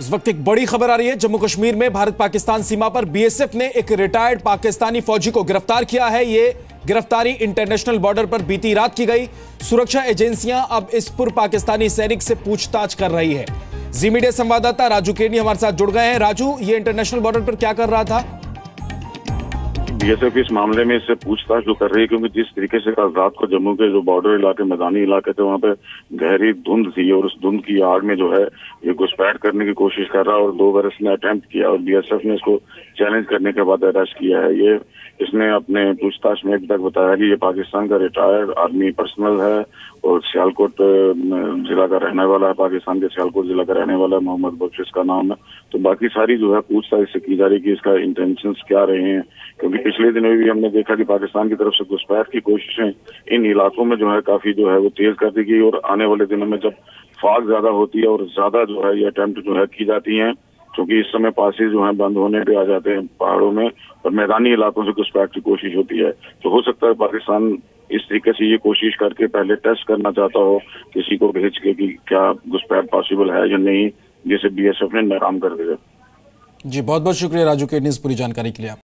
इस वक्त एक बड़ी खबर आ रही है। जम्मू कश्मीर में भारत पाकिस्तान सीमा पर बीएसएफ ने एक रिटायर्ड पाकिस्तानी फौजी को गिरफ्तार किया है। ये गिरफ्तारी इंटरनेशनल बॉर्डर पर बीती रात की गई। सुरक्षा एजेंसियां अब इस पूर्व पाकिस्तानी सैनिक से पूछताछ कर रही है। जी मीडिया संवाददाता राजू केनी हमारे साथ जुड़ गए हैं। राजू, ये इंटरनेशनल बॉर्डर पर क्या कर रहा था? बीएसएफ इस मामले में इससे पूछताछ जो कर रही है, क्योंकि जिस तरीके से कल रात को जम्मू के जो बॉर्डर इलाके, मैदानी इलाके थे, वहाँ पे गहरी धुंध थी और उस धुंध की आड़ में जो है ये घुसपैठ करने की कोशिश कर रहा और दो बार इसने अटेम्प्ट किया और बीएसएफ ने इसको चैलेंज करने के बाद अरेस्ट किया है। ये इसने अपने पूछताछ में अभी तक बताया कि ये पाकिस्तान का रिटायर्ड आर्मी पर्सनल है और सियालकोट जिला का रहने वाला है, पाकिस्तान के सियालकोट जिला का रहने वाला है, मोहम्मद बख्श इसका नाम है। तो बाकी सारी जो है पूछताछ से की जा रही है कि इसका इंटेंशंस क्या रहे हैं, क्योंकि पिछले दिनों भी हमने देखा कि पाकिस्तान की तरफ से घुसपैठ की कोशिशें इन इलाकों में जो है काफी जो है वो तेज कर दी गई और आने वाले दिनों में जब फाग ज्यादा होती है और ज्यादा जो है ये अटेम्प्ट जो है की जाती हैं, क्योंकि इस समय पासिस जो है बंद होने पे आ जाते हैं पहाड़ों में और मैदानी इलाकों से घुसपैठ की कोशिश होती है। तो हो सकता है पाकिस्तान इस तरीके से ये कोशिश करके पहले टेस्ट करना चाहता हो किसी को भेज के कि क्या घुसपैठ पॉसिबल है या नहीं, जिसे बीएसएफ ने नाकाम कर दिया। जी, बहुत बहुत शुक्रिया राजू केनी इस पूरी जानकारी के लिए।